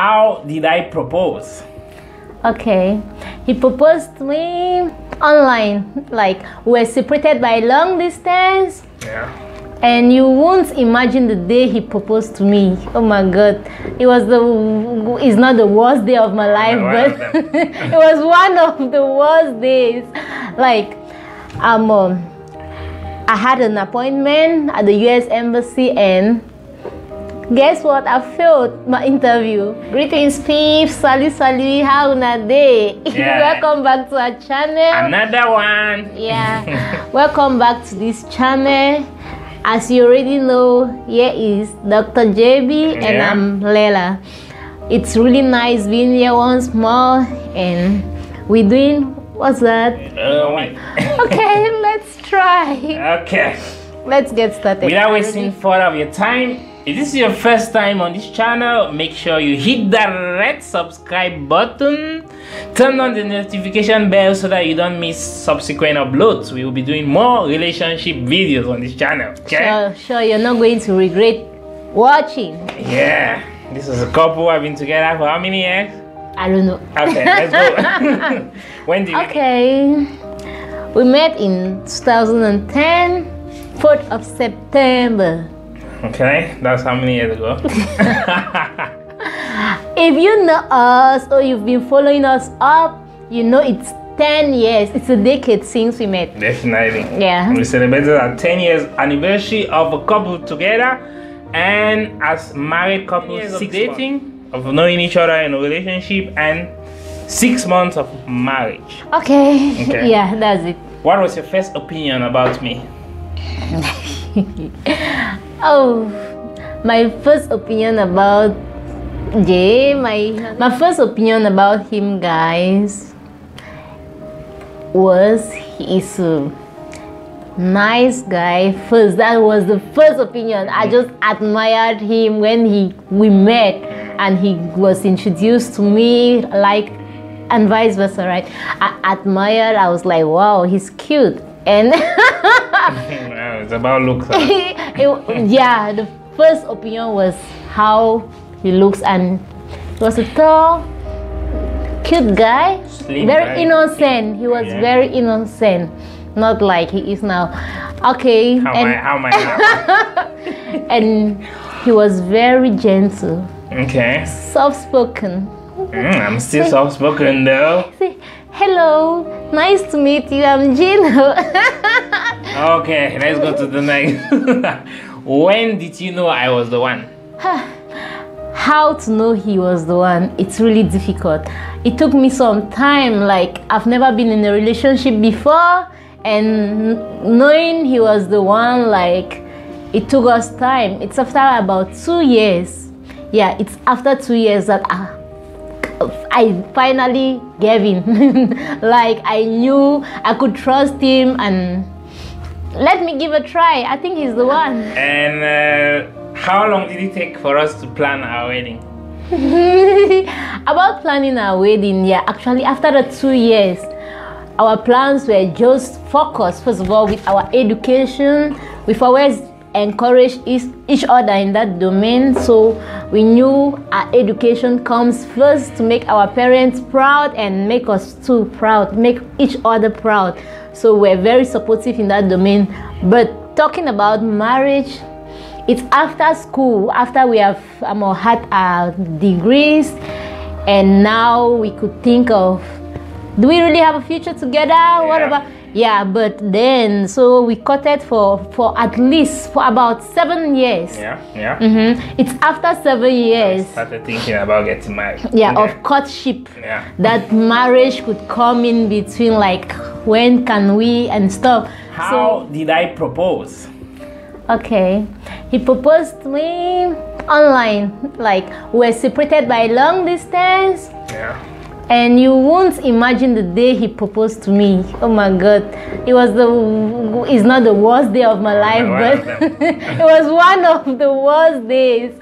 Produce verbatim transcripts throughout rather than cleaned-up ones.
How did I propose? Okay, he proposed to me online. Like, we're separated by long distance. Yeah. And you won't imagine the day he proposed to me. Oh my God. It was the, it's not the worst day of my life, no, but it was one of the worst days. Like, um, um, I had an appointment at the U S Embassy and guess what? I failed my interview. Greetings, peeps. Salut, salut. How na day? Yeah. Welcome back to our channel. Another one. Yeah. Welcome back to this channel. As you already know, here is Doctor J B and yeah. I'm Lela. It's really nice being here once more and we're doing, what's that? Uh, okay, let's try. Okay. Let's get started. Without wasting further of your time, if this is your first time on this channel, make sure you hit that red subscribe button. Turn on the notification bell so that you don't miss subsequent uploads. We will be doing more relationship videos on this channel. Okay? Sure, sure, you're not going to regret watching. Yeah, this is a couple who have been together for how many years? I don't know. Okay, let's go. When did you Okay, meet? We met in two thousand ten, fourth of September. Okay, that's how many years ago? If you know us or you've been following us up, you know it's ten years. It's a decade since we met. Definitely. Yeah. We celebrated our ten years anniversary of a couple together and as married couples, six dating, of knowing each other in a relationship and six months of marriage. Okay. Okay. Yeah, that's it. What was your first opinion about me? Oh, my first opinion about Jay, my my first opinion about him, guys, was he is a nice guy. First, that was the first opinion. I just admired him when he we met and he was introduced to me, like, and vice versa, right? I admired. I was like, wow, he's cute, and well, it's about looks. It, yeah, the first opinion was how he looks, and he was a tall, cute guy, Slim very guy. innocent. He was yeah. very innocent, not like he is now. Okay, how and, my, how my and he was very gentle. Okay, soft-spoken. Mm, I'm still soft-spoken though. See, hello, nice to meet you. I'm Gino. Okay, let's go to the next. When did you know I was the one? How to know he was the one? It's really difficult. It took me some time. Like, I've never been in a relationship before, and knowing he was the one, like, it took us time. It's after about two years. Yeah, it's after two years that I, I finally gave in. Like, I knew I could trust him and let me give a try. I think he's the one. And uh, how long did it take for us to plan our wedding? About planning our wedding, yeah. Actually, after the two years, our plans were just focused, first of all, with our education. We've always encouraged each, each other in that domain. So we knew our education comes first to make our parents proud and make us too proud, make each other proud. So we're very supportive in that domain. But talking about marriage, it's after school, after we have um, had our degrees, and now we could think of, do we really have a future together? Yeah. What about, yeah, but then, so we courted for, for at least, for about seven years. Yeah, yeah. Mm-hmm. It's after seven years. I started thinking about getting married. Yeah, okay. Of courtship. Yeah. That marriage could come in between, like, when can we and stuff. How so, did I propose? Okay, he proposed to me online. Like, we're separated by long distance. Yeah. And you won't imagine the day he proposed to me. Oh my God, it was the, it's not the worst day of my life, no, but it was one of the worst days.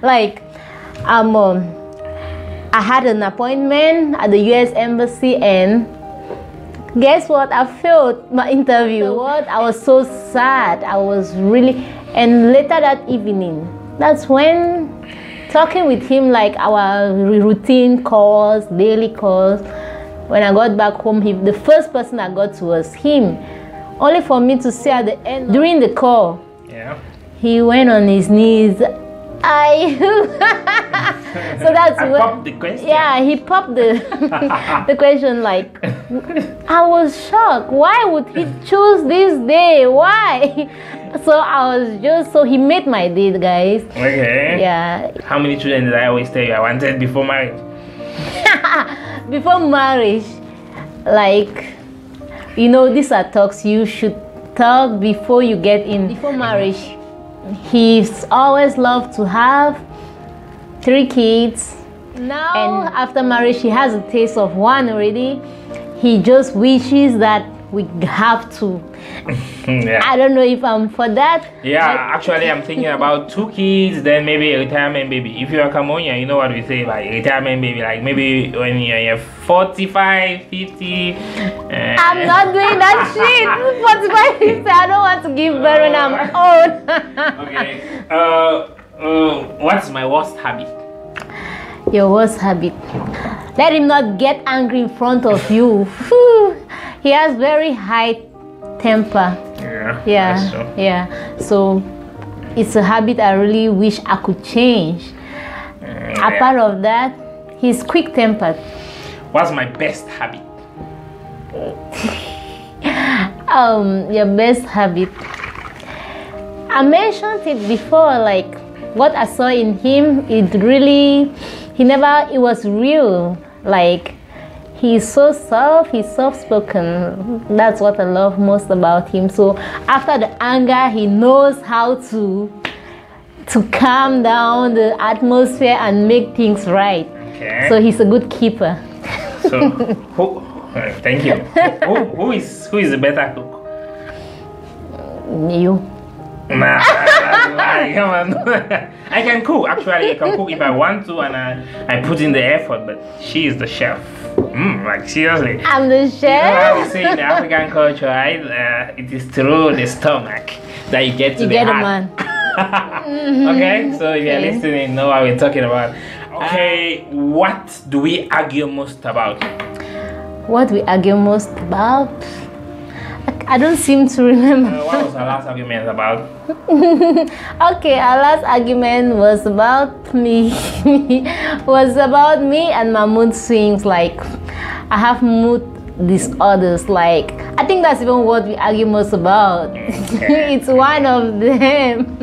Like, um, um, I had an appointment at the U S Embassy and guess what? I failed my interview. What? I was so sad. I was really, and later that evening, that's when talking with him like our routine calls, daily calls. When I got back home, he, the first person I got to was him. Only for me to see at the end, during the call, yeah. He went on his knees. I so that's I popped the question. Yeah, he popped the the question like I was shocked. Why would he choose this day? Why? So I was just so he made my date, guys. Okay. Yeah. How many children did I always tell you I wanted before marriage? Before marriage, like you know, these are talks you should talk before you get in. Before marriage. He's always loved to have three kids. Now, and after marriage, he has a taste of one already. He just wishes that we have to. Yeah. I don't know if I'm for that. Yeah, actually, I'm thinking about two kids, then maybe a retirement baby. If you're a Cameroonian, you know what we say about retirement baby. Like maybe when you're forty-five, fifty. Uh, I'm not doing that shit. forty-five, fifty. I don't want to give birth when I'm old. Okay. Uh, uh, what's my worst habit? Your worst habit. Let him not get angry in front of you. He has very high temper. Yeah. Yeah. So. Yeah. So it's a habit I really wish I could change. Mm, Apart yeah. of that, he's quick tempered. What's my best habit? um, your best habit. I mentioned it before, like what I saw in him, it really he never it was real. Like he's so soft, he's soft-spoken. That's what I love most about him. So after the anger, he knows how to to calm down the atmosphere and make things right. Okay. So he's a good keeper. So, who, uh, thank you. Who, who, who is who is the better cook? You. Nah, I, I, I can cook. Actually, I can cook if I want to, and I, I put in the effort. But she is the chef. Mm, like seriously. I'm the chef. You know how we say in the African culture, right? Uh, it is through the stomach that you get to you the get heart. You get a man. Okay, so if you're okay. listening, know what we're talking about. Okay, uh, what do we argue most about? What we argue most about? I don't seem to remember. Uh, what was our last argument about? Okay, our last argument was about me. was about me and my mood swings. Like, I have mood disorders. Like, I think that's even what we argue most about. Okay. It's one of them.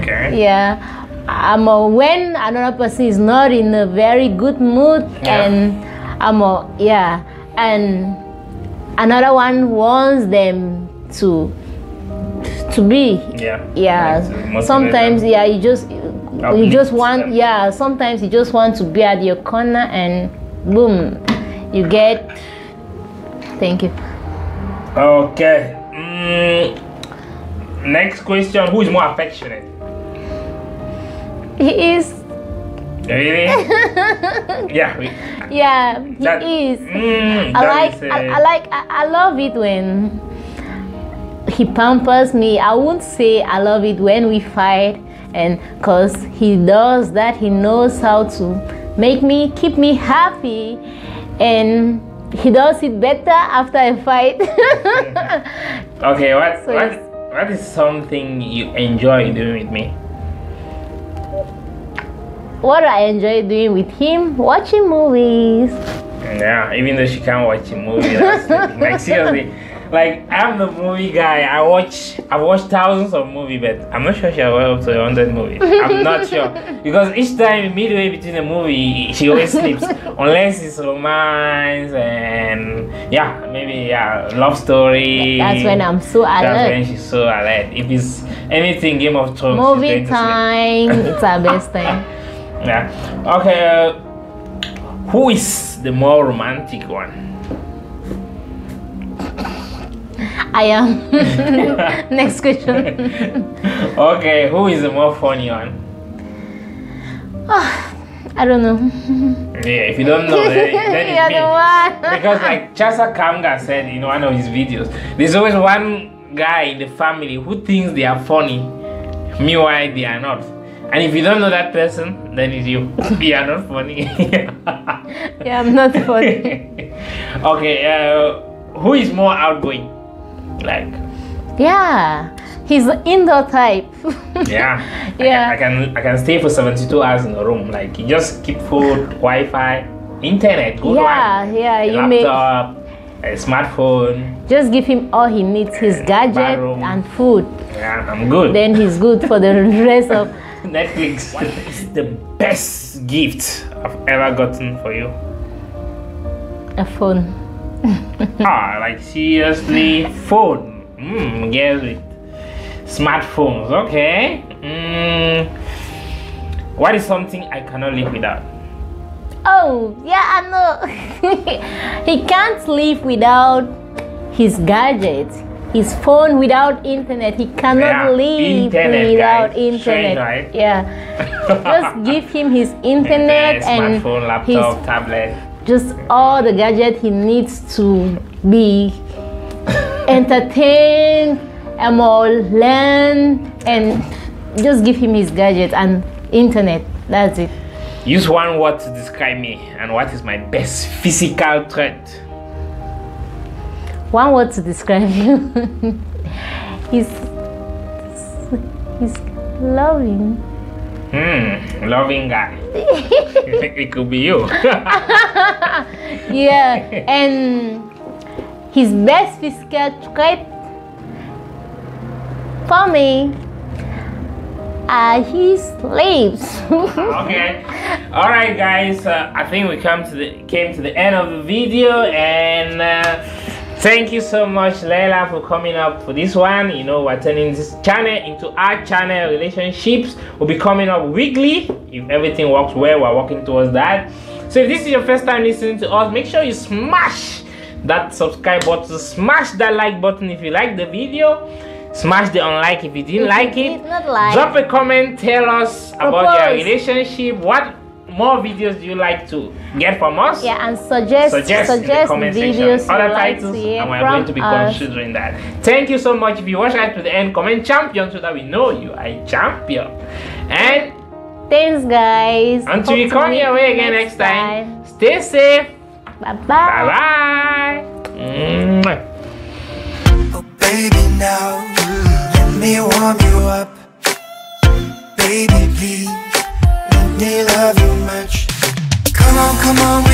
Okay. Yeah. I'm a, when another person is not in a very good mood, yeah. and I'm a, yeah, and. Another one wants them to to be yeah yeah sometimes yeah you just you just want yeah sometimes you just want to be at your corner and boom you get thank you. Okay. Mm, next question, who is more affectionate? He is. Really? Yeah. We, yeah, he that, is. Mm, I, like, is uh, I, I like. I like. I love it when he pampers me. I won't say I love it when we fight, and cause he does that. He knows how to make me keep me happy, and he does it better after a fight. Okay. What? So what? What is something you enjoy doing with me? What I enjoy doing with him, watching movies. Yeah, even though she can't watch a movie, that's the thing. Like seriously, like I'm the movie guy. I watch, I've watched thousands of movies, but I'm not sure she has watched up to one hundred movies. I'm not sure because each time midway between a movie, she always sleeps, unless it's romance and yeah, maybe yeah, love story. That's when I'm so alert. That's when she's so alert. If it's anything Game of Thrones, movie time, it's our best time. Yeah. Okay. Uh, who is the more romantic one? I am. Next question. Okay. Who is the more funny one? Oh, I don't know. Yeah. If you don't know, then, then it's me. The one. Because like Chasa Kamga said in one of his videos, there's always one guy in the family who thinks they are funny, meanwhile they are not. And if you don't know that person, then it's you. You are not funny. Yeah, I'm not funny. Okay, uh, who is more outgoing? Like. Yeah, he's the indoor type. Yeah. Yeah. I can, I can I can stay for seventy-two hours in a room. Like you just keep food, Wi-Fi, internet, good yeah, one. Yeah, yeah. You laptop, make a smartphone. Just give him all he needs: his gadget bathroom. And food. Yeah, I'm good. Then he's good for the rest of. Netflix. What is the best gift I've ever gotten for you? A phone. Ah, like seriously, phone. Mm, guess it. Smartphones, okay. Mm, what is something I cannot live without? Oh, yeah, I know. He can't live without his gadget. His phone without internet, he cannot yeah, live internet, without guys. Internet. Strange, right? Yeah, just give him his internet, internet and smartphone, laptop, his, tablet, just all the gadget he needs to be entertained, and all learn, and just give him his gadget and internet. That's it. Use one word to describe me, and what is my best physical trait? One word to describe you. he's, he's loving. Hmm, loving guy. It could be you. Yeah, and his best physical trait for me, uh, he sleeps. Okay. All right, guys. Uh, I think we come to the came to the end of the video and. Uh, Thank you so much, Lela, for coming up for this one. You know, we're turning this channel into our channel, Relationships. We'll be coming up weekly. If everything works well, we're working towards that. So if this is your first time listening to us, make sure you smash that subscribe button. Smash that like button if you like the video. Smash the unlike if you didn't like it. Drop a comment. Tell us about your relationship. What more videos do you like to get from us? Yeah, and suggest suggest, suggest in the videos section, other titles, like and we're going to be us. Considering that. Thank you so much. If you watch out to the end, comment champion so that we know you are a champion. And thanks, guys. Until you come your way again next time, time. Stay safe. Bye bye. Bye bye. Mm-hmm. Oh, baby, now let me warm you up, baby, please. They love you much. Come on, come on.